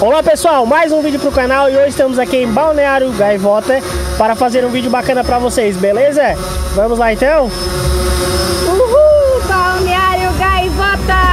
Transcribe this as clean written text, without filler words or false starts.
Olá pessoal, mais um vídeo pro canal e hoje estamos aqui em Balneário Gaivota para fazer um vídeo bacana pra vocês, beleza? Vamos lá então? Uhul, Balneário Gaivota!